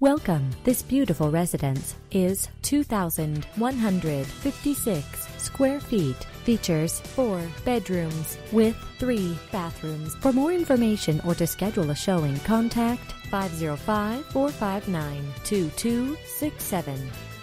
Welcome. This beautiful residence is 2,156 square feet. Features 4 bedrooms with 3 bathrooms. For more information or to schedule a showing, contact 505-459-2267.